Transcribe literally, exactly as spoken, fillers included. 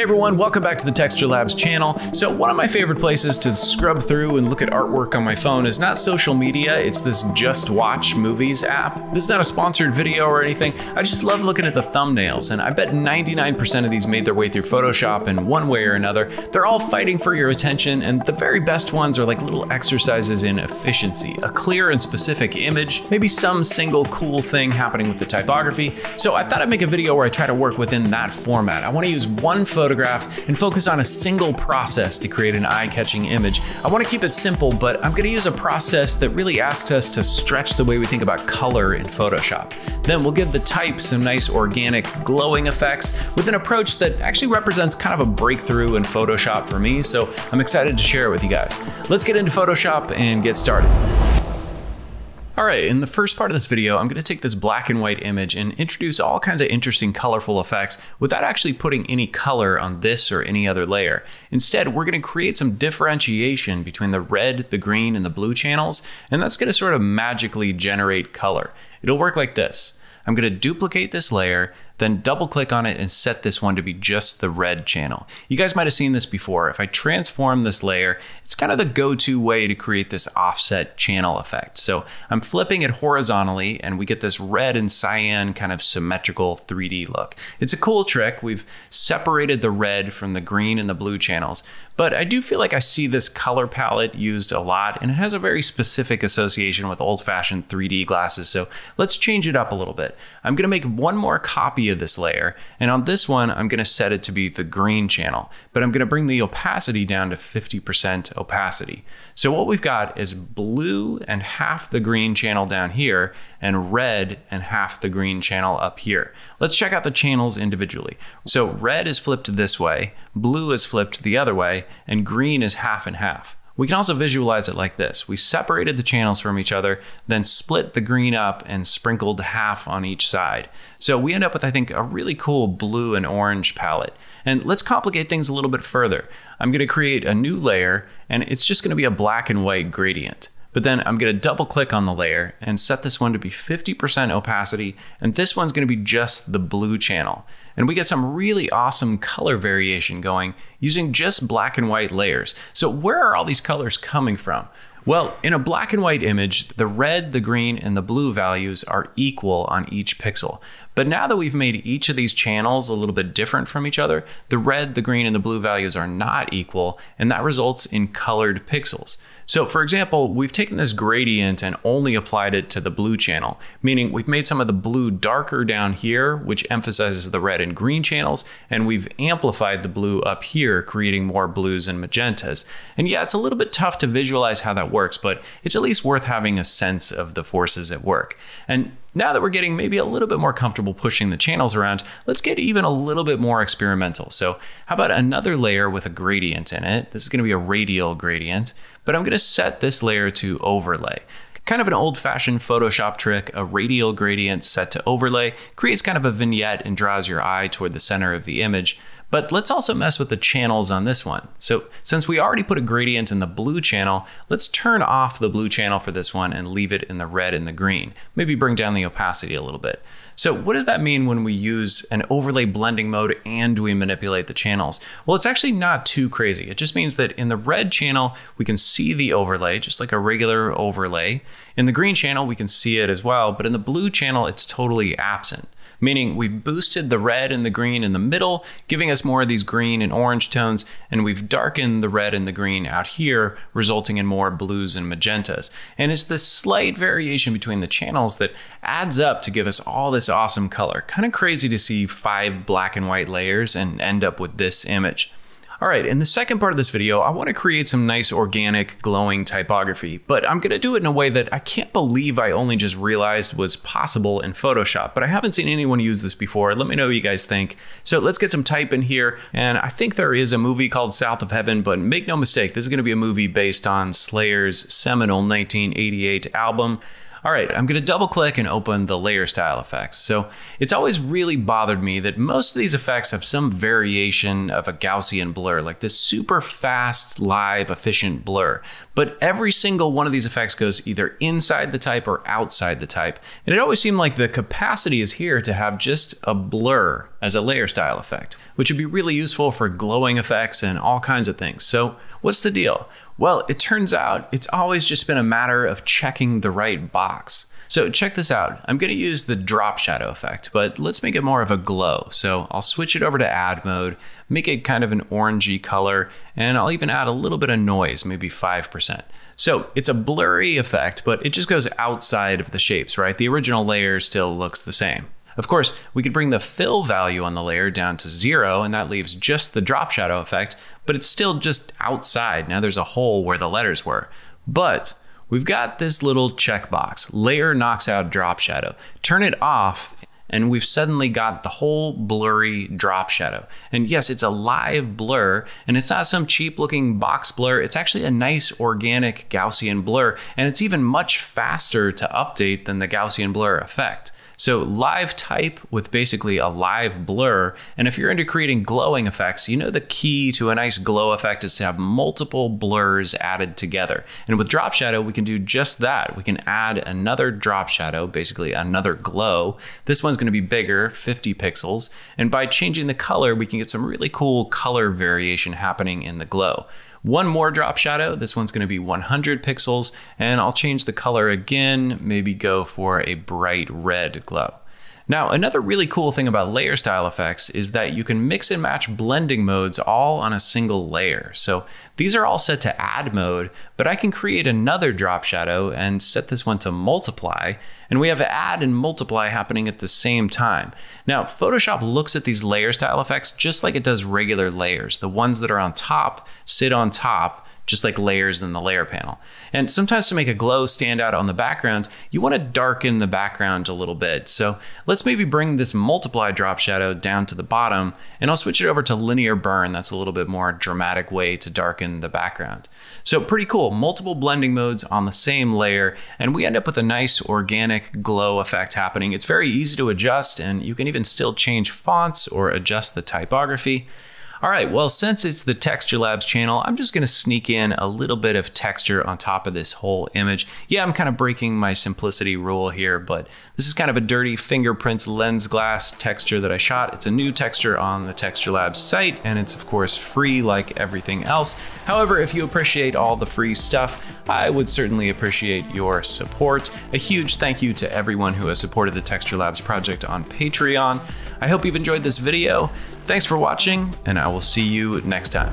Hey everyone, welcome back to the Texture Labs channel. So one of my favorite places to scrub through and look at artwork on my phone is not social media, it's this Just Watch Movies app. This is not a sponsored video or anything. I just love looking at the thumbnails, and I bet ninety-nine percent of these made their way through Photoshop in one way or another. They're all fighting for your attention, and the very best ones are like little exercises in efficiency, a clear and specific image, maybe some single cool thing happening with the typography. So I thought I'd make a video where I try to work within that format. I want to use one photo photograph and focus on a single process to create an eye-catching image. I want to keep it simple, but I'm going to use a process that really asks us to stretch the way we think about color in Photoshop. Then we'll give the type some nice organic glowing effects with an approach that actually represents kind of a breakthrough in Photoshop for me, so I'm excited to share it with you guys. Let's get into Photoshop and get started. All right, in the first part of this video, I'm gonna take this black and white image and introduce all kinds of interesting colorful effects without actually putting any color on this or any other layer. Instead, we're gonna create some differentiation between the red, the green, and the blue channels, and that's gonna sort of magically generate color. It'll work like this. I'm gonna duplicate this layer, then double click on it and set this one to be just the red channel. You guys might've seen this before. If I transform this layer, it's kind of the go-to way to create this offset channel effect. So I'm flipping it horizontally and we get this red and cyan kind of symmetrical three D look. It's a cool trick. We've separated the red from the green and the blue channels, but I do feel like I see this color palette used a lot and it has a very specific association with old-fashioned three D glasses. So let's change it up a little bit. I'm gonna make one more copy of this layer, and on this one I'm going to set it to be the green channel, but I'm going to bring the opacity down to fifty percent opacity. So what we've got is blue and half the green channel down here and red and half the green channel up here. Let's check out the channels individually. So red is flipped this way, blue is flipped the other way, and green is half and half. We can also visualize it like this. We separated the channels from each other, then split the green up and sprinkled half on each side. So we end up with, I think, a really cool blue and orange palette. And let's complicate things a little bit further. I'm gonna create a new layer, and it's just gonna be a black and white gradient. But then I'm gonna double click on the layer and set this one to be fifty percent opacity, and this one's gonna be just the blue channel. And we get some really awesome color variation going using just black and white layers. So where are all these colors coming from? Well, in a black and white image, the red, the green, and the blue values are equal on each pixel. But now that we've made each of these channels a little bit different from each other, the red, the green, and the blue values are not equal, and that results in colored pixels. So for example, we've taken this gradient and only applied it to the blue channel, meaning we've made some of the blue darker down here, which emphasizes the red and green channels, and we've amplified the blue up here, creating more blues and magentas. And yeah, it's a little bit tough to visualize how that works, but it's at least worth having a sense of the forces at work. And now that we're getting maybe a little bit more comfortable pushing the channels around, let's get even a little bit more experimental. So how about another layer with a gradient in it? This is gonna be a radial gradient, but I'm gonna set this layer to overlay. Kind of an old-fashioned Photoshop trick, a radial gradient set to overlay creates kind of a vignette and draws your eye toward the center of the image. But let's also mess with the channels on this one. So since we already put a gradient in the blue channel, let's turn off the blue channel for this one and leave it in the red and the green. Maybe bring down the opacity a little bit. So what does that mean when we use an overlay blending mode and we manipulate the channels? Well, it's actually not too crazy. It just means that in the red channel, we can see the overlay, just like a regular overlay. In the green channel, we can see it as well, but in the blue channel, it's totally absent. Meaning we've boosted the red and the green in the middle, giving us more of these green and orange tones, and we've darkened the red and the green out here, resulting in more blues and magentas. And it's this slight variation between the channels that adds up to give us all this awesome color. Kind of crazy to see five black and white layers and end up with this image. All right, in the second part of this video, I want to create some nice organic glowing typography, but I'm going to do it in a way that I can't believe I only just realized was possible in Photoshop, but I haven't seen anyone use this before. Let me know what you guys think. So let's get some type in here, and I think there is a movie called South of Heaven, but make no mistake, this is going to be a movie based on Slayer's seminal nineteen eighty-eight album. All right, I'm gonna double click and open the layer style effects. So it's always really bothered me that most of these effects have some variation of a Gaussian blur, like this super fast, live, efficient blur. But every single one of these effects goes either inside the type or outside the type. And it always seemed like the capacity is here to have just a blur as a layer style effect, which would be really useful for glowing effects and all kinds of things. So what's the deal? Well, it turns out it's always just been a matter of checking the right box. So check this out. I'm gonna use the drop shadow effect, but let's make it more of a glow. So I'll switch it over to add mode, make it kind of an orangey color, and I'll even add a little bit of noise, maybe five percent. So it's a blurry effect, but it just goes outside of the shapes, right? The original layer still looks the same. Of course, we could bring the fill value on the layer down to zero, and that leaves just the drop shadow effect, but it's still just outside. Now there's a hole where the letters were, but we've got this little checkbox, layer knocks out drop shadow. Turn it off and we've suddenly got the whole blurry drop shadow. And yes, it's a live blur and it's not some cheap looking box blur. It's actually a nice organic Gaussian blur and it's even much faster to update than the Gaussian blur effect. So live type with basically a live blur. And if you're into creating glowing effects, you know the key to a nice glow effect is to have multiple blurs added together. And with drop shadow, we can do just that. We can add another drop shadow, basically another glow. This one's gonna be bigger, fifty pixels. And by changing the color, we can get some really cool color variation happening in the glow. One more drop shadow, this one's gonna be one hundred pixels, and I'll change the color again, maybe go for a bright red glow. Now, another really cool thing about layer style effects is that you can mix and match blending modes all on a single layer. So these are all set to add mode, but I can create another drop shadow and set this one to multiply, and we have add and multiply happening at the same time. Now, Photoshop looks at these layer style effects just like it does regular layers. The ones that are on top sit on top, just like layers in the layer panel. And sometimes to make a glow stand out on the background, you wanna darken the background a little bit. So let's maybe bring this multiply drop shadow down to the bottom and I'll switch it over to linear burn. That's a little bit more dramatic way to darken the background. So pretty cool, multiple blending modes on the same layer and we end up with a nice organic glow effect happening. It's very easy to adjust and you can even still change fonts or adjust the typography. All right, well, since it's the Texture Labs channel, I'm just gonna sneak in a little bit of texture on top of this whole image. Yeah, I'm kind of breaking my simplicity rule here, but this is kind of a dirty fingerprints lens glass texture that I shot. It's a new texture on the Texture Labs site, and it's of course free like everything else. However, if you appreciate all the free stuff, I would certainly appreciate your support. A huge thank you to everyone who has supported the Texture Labs project on Patreon. I hope you've enjoyed this video. Thanks for watching, and I will see you next time.